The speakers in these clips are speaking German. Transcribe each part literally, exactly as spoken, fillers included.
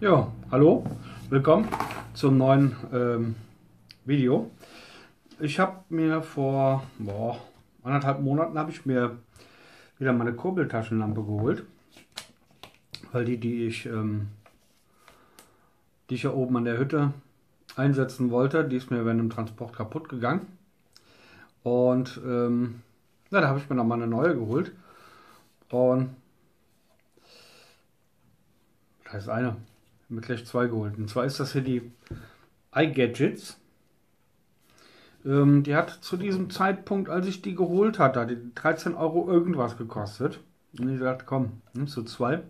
Ja, hallo, willkommen zum neuen ähm, Video. Ich habe mir vor boah, anderthalb Monaten habe ich mir wieder meine Kurbeltaschenlampe geholt, weil die, die ich, ähm, die ich ja oben an der Hütte einsetzen wollte, die ist mir während dem Transport kaputt gegangen. Und ähm, ja, da habe ich mir nochmal eine neue geholt. Und da ist eine. Ich habe mir gleich zwei geholt. Und zwar ist das hier die iGadgitz. Ähm, die hat zu diesem Zeitpunkt, als ich die geholt hatte, hat die dreizehn Euro irgendwas gekostet. Und ich dachte, komm, nimmst du zwei.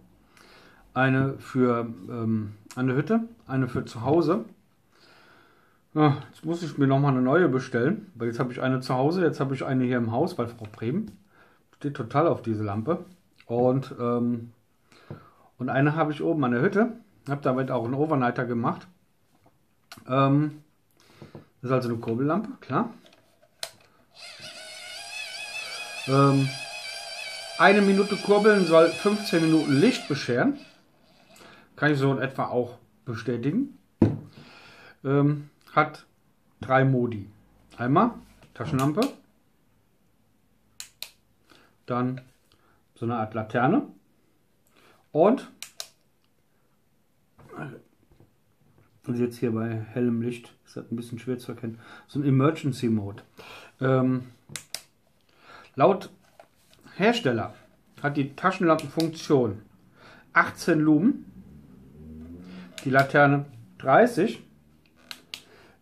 Eine für ähm, eine Hütte, eine für zu Hause. Ja, jetzt muss ich mir nochmal eine neue bestellen, weil jetzt habe ich eine zu Hause, jetzt habe ich eine hier im Haus, weil Frau Brehm steht total auf diese Lampe. Und, ähm, und eine habe ich oben an der Hütte, habe damit auch einen Overnighter gemacht. Ähm, das ist also eine Kurbellampe, klar. Ähm, eine Minute kurbeln soll fünfzehn Minuten Licht bescheren. Kann ich so in etwa auch bestätigen. Ähm, hat drei Modi. Einmal Taschenlampe, dann so eine Art Laterne und also jetzt hier bei hellem Licht ist das ein bisschen schwer zu erkennen, so ein Emergency Mode. Ähm, laut Hersteller hat die Taschenlampenfunktion achtzehn Lumen, die Laterne dreißig.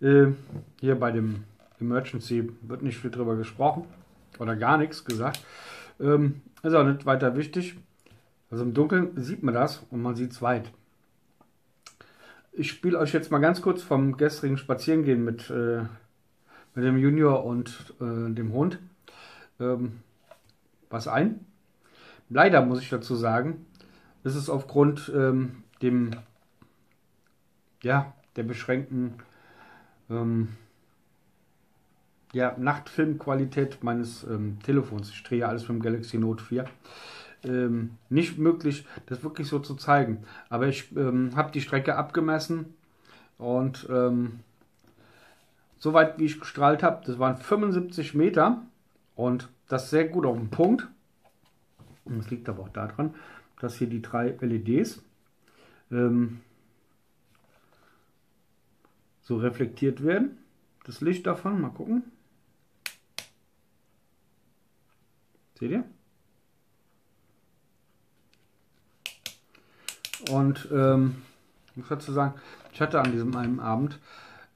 Hier bei dem Emergency wird nicht viel drüber gesprochen oder gar nichts gesagt. Ähm, ist auch nicht weiter wichtig. Also im Dunkeln sieht man das und man sieht es weit. Ich spiele euch jetzt mal ganz kurz vom gestrigen Spazierengehen mit, äh, mit dem Junior und äh, dem Hund ähm, was ein. Leider muss ich dazu sagen, ist es aufgrund ähm, dem, ja, der beschränkten ja, Nachtfilmqualität meines ähm, Telefons, ich drehe ja alles mit dem Galaxy Note vier, ähm, nicht möglich, das wirklich so zu zeigen. Aber ich ähm, habe die Strecke abgemessen und ähm, soweit wie ich gestrahlt habe, das waren fünfundsiebzig Meter und das sehr gut auf den Punkt. Und das liegt aber auch daran, dass hier die drei L E Ds ähm, so reflektiert werden. Das Licht davon, mal gucken. Seht ihr? Und ähm, ich muss dazu sagen, ich hatte an diesem einen Abend,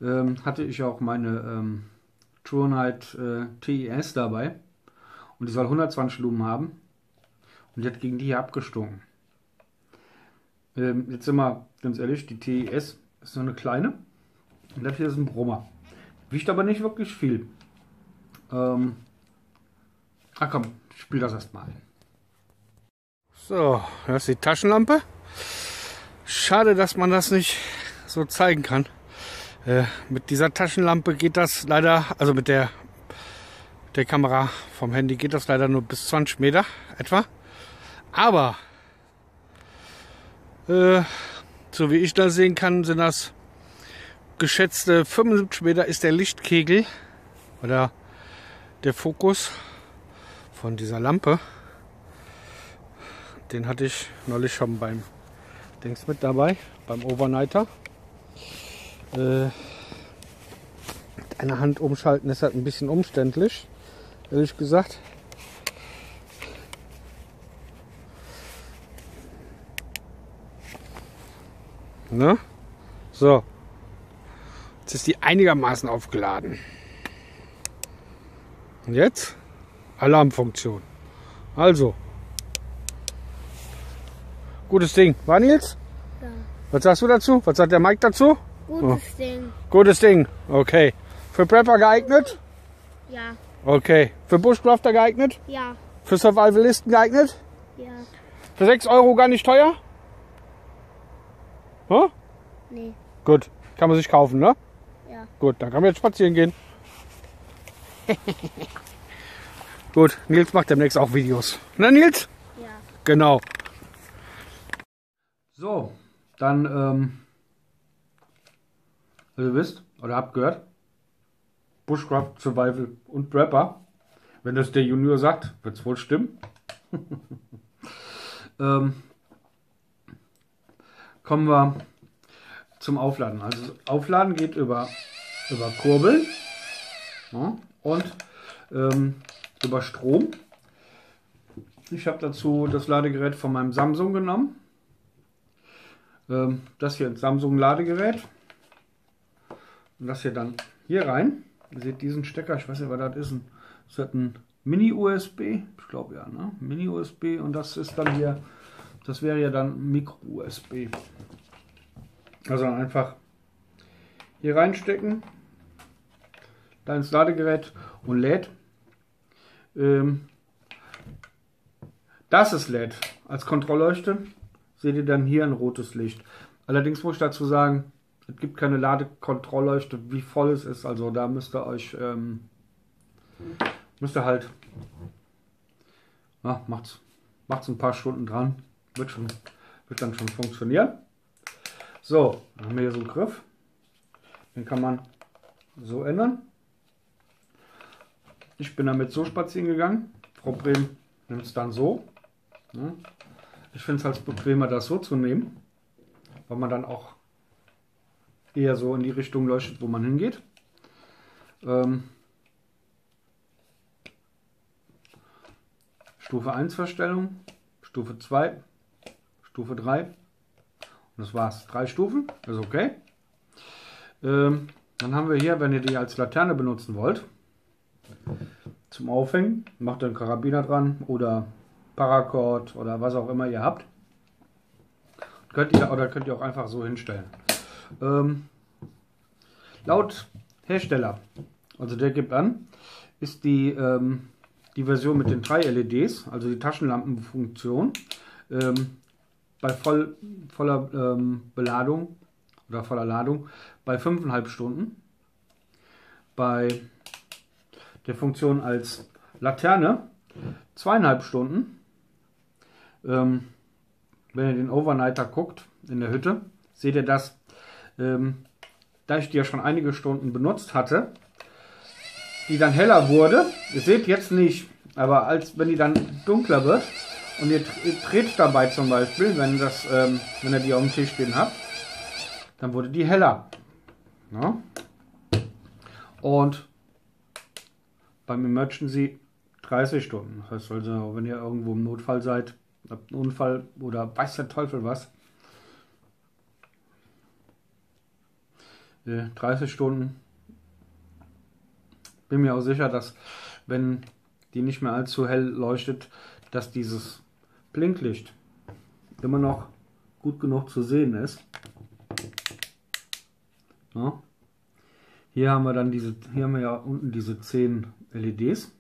ähm, hatte ich auch meine ähm, True Night äh, T E S dabei und die soll hundertzwanzig Lumen haben und die hat gegen die hier abgestunken. Ähm, jetzt sind wir ganz ehrlich, die T E S ist nur eine kleine. Und das hier ist ein Brummer. Wiegt aber nicht wirklich viel. Ähm, ah komm, ich spiele das erstmal ein. So, das ist die Taschenlampe. Schade, dass man das nicht so zeigen kann. Äh, mit dieser Taschenlampe geht das leider, also mit der, der Kamera vom Handy geht das leider nur bis zwanzig Meter etwa. Aber, äh, so wie ich das sehen kann, sind das geschätzte fünfundsiebzig Meter ist der Lichtkegel oder der Fokus von dieser Lampe. Den hatte ich neulich schon beim Dings mit dabei, beim Overnighter. Äh, mit einer Hand umschalten ist halt ein bisschen umständlich, ehrlich gesagt. Ne? So. Jetzt ist die einigermaßen aufgeladen. Und jetzt Alarmfunktion. Also. Gutes Ding. War Nils? Ja. Was sagst du dazu? Was sagt der Mike dazu? Gutes oh. Ding. Gutes Ding. Okay. Für Prepper geeignet? Ja. Okay. Für Bushcrafter geeignet? Ja. Für Survivalisten geeignet? Ja. Für sechs Euro gar nicht teuer? Huh? Nee. Gut. Kann man sich kaufen, ne? Gut, dann kann man jetzt spazieren gehen. Gut, Nils macht demnächst auch Videos. Ne, Nils? Ja. Genau. So, dann, ähm, also ihr wisst, oder habt gehört, Bushcraft, Survival und Rapper. Wenn das der Junior sagt, wird es wohl stimmen. ähm, kommen wir zum Aufladen. Also Aufladen geht über, über Kurbeln, ja, und ähm, über Strom. Ich habe dazu das Ladegerät von meinem Samsung genommen. Ähm, das hier ist Samsung Ladegerät. Und das hier dann hier rein. Ihr seht diesen Stecker, ich weiß nicht, was das ist. Das hat ein Mini-U S B, ich glaube ja, ne? Mini-U S B, und das ist dann hier, das wäre ja dann Micro-U S B. Also einfach hier reinstecken, dann ins Ladegerät und lädt. Ähm, das ist lädt. Als Kontrollleuchte seht ihr dann hier ein rotes Licht. Allerdings muss ich dazu sagen, es gibt keine Ladekontrollleuchte, wie voll es ist. Also da müsst ihr euch... Ähm, Müsst ihr halt, na, macht's, macht's ein paar Stunden dran, wird, schon, wird dann schon funktionieren. So, dann haben wir hier so einen Griff, den kann man so ändern. Ich bin damit so spazieren gegangen, Frau Brehm nimmt es dann so. Ich finde es halt bequemer, das so zu nehmen, weil man dann auch eher so in die Richtung leuchtet, wo man hingeht. Ähm, Stufe eins Verstellung, Stufe zwei, Stufe drei und das war's. Drei Stufen, ist okay. Ähm, dann haben wir hier, wenn ihr die als Laterne benutzen wollt, zum Aufhängen, macht ihr einen Karabiner dran oder Paracord oder was auch immer ihr habt. Könnt ihr, oder könnt ihr auch einfach so hinstellen. Ähm, laut Hersteller, also der gibt an, ist die... Ähm, Die Version mit den drei L E Ds, also die Taschenlampenfunktion, ähm, bei voll, voller ähm, Beladung oder voller Ladung bei fünfeinhalb Stunden. Bei der Funktion als Laterne zweieinhalb Stunden. Ähm, wenn ihr den Overnighter guckt in der Hütte, seht ihr das, ähm, da ich die ja schon einige Stunden benutzt hatte, die dann heller wurde, ihr seht jetzt nicht, aber als wenn die dann dunkler wird und ihr dreht dabei zum Beispiel, wenn, das, ähm, wenn ihr die auf dem Tisch stehen habt, dann wurde die heller. Ja. Und beim Emergency dreißig Stunden. Das heißt also, wenn ihr irgendwo im Notfall seid, habt einen Unfall oder weiß der Teufel was, dreißig Stunden. Bin mir auch sicher, dass wenn die nicht mehr allzu hell leuchtet, dass dieses Blinklicht immer noch gut genug zu sehen ist. Ja. Hier haben wir dann diese, hier haben wir ja unten diese zehn L E Ds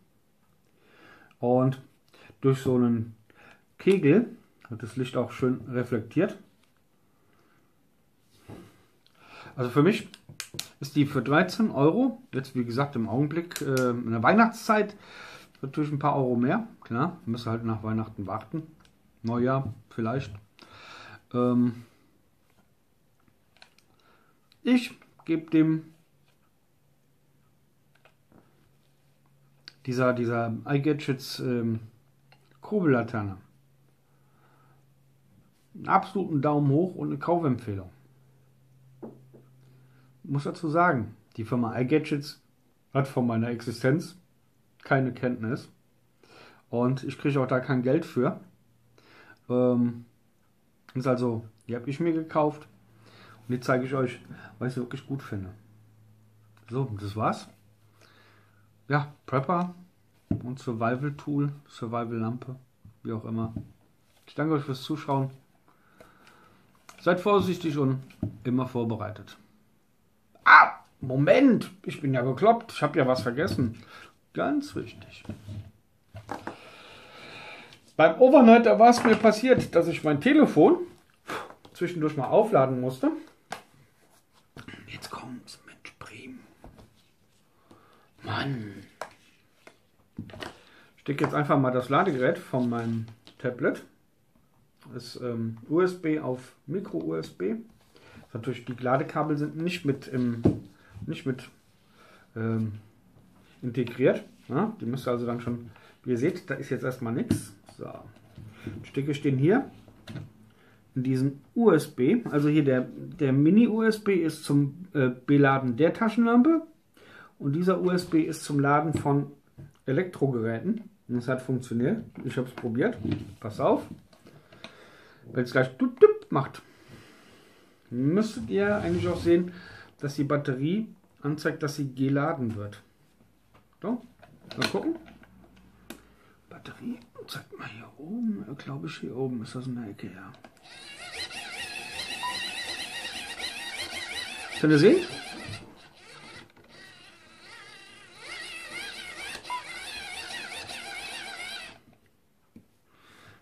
und durch so einen Kegel wird das Licht auch schön reflektiert. Also für mich ist die für dreizehn Euro, jetzt wie gesagt im Augenblick, äh, in der Weihnachtszeit, natürlich ein paar Euro mehr, klar, müssen halt nach Weihnachten warten, Neujahr vielleicht. Ähm ich gebe dem, dieser, dieser iGadgitz ähm, Kurbellaterne einen absoluten Daumen hoch und eine Kaufempfehlung. Muss dazu sagen, die Firma iGadgitz hat von meiner Existenz keine Kenntnis und ich kriege auch da kein Geld für. Ähm, ist also, die habe ich mir gekauft und die zeige ich euch, weil ich sie wirklich gut finde. So, das war's. Ja, Prepper und Survival Tool, Survival Lampe, wie auch immer. Ich danke euch fürs Zuschauen. Seid vorsichtig und immer vorbereitet. Ah, Moment, ich bin ja bekloppt, ich habe ja was vergessen. Ganz wichtig. Beim Overnighter war es mir passiert, dass ich mein Telefon zwischendurch mal aufladen musste. Jetzt kommt's, Mensch, Brehm. Mann. Ich stecke jetzt einfach mal das Ladegerät von meinem Tablet ist ähm, U S B auf Micro U S B. Natürlich, die Ladekabel sind nicht mit, im, nicht mit ähm, integriert. Ja, die müsst ihr also dann schon, wie ihr seht, da ist jetzt erstmal nichts. So. Die Stücke stehen hier in diesem U S B. Also hier der, der Mini U S B ist zum äh, Beladen der Taschenlampe und dieser U S B ist zum Laden von Elektrogeräten. Und das hat funktioniert. Ich habe es probiert. Pass auf. Weil es gleich tup, tup macht. Müsstet ihr eigentlich auch sehen, dass die Batterie anzeigt, dass sie geladen wird. So, mal gucken. Batterie, zeigt mal hier oben, glaube ich hier oben ist das in der Ecke, ja. Könnt ihr sehen?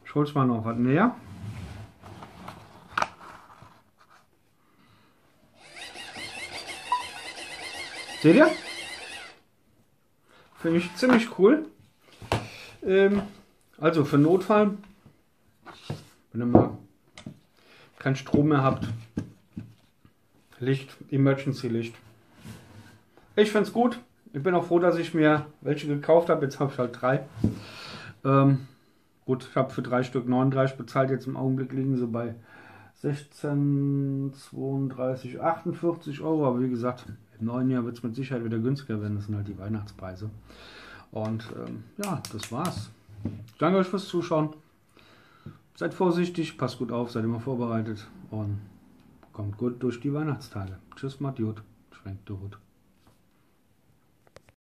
Ich hol's mal noch was näher. Seht ihr? Finde ich ziemlich cool. Ähm, also für Notfall, wenn ihr mal keinen Strom mehr habt, Licht, Emergency-Licht. Ich finde es gut. Ich bin auch froh, dass ich mir welche gekauft habe. Jetzt habe ich halt drei. Ähm, gut, ich habe für drei Stück neununddreißig bezahlt. Jetzt im Augenblick liegen sie bei sechzehn, zweiunddreißig, achtundvierzig Euro. Aber wie gesagt, im neuen Jahr wird es mit Sicherheit wieder günstiger werden. Das sind halt die Weihnachtspreise. Und ähm, ja, das war's. Ich danke euch fürs Zuschauen. Seid vorsichtig, passt gut auf, seid immer vorbereitet und kommt gut durch die Weihnachtstage. Tschüss, macht's gut, schwenkt gut.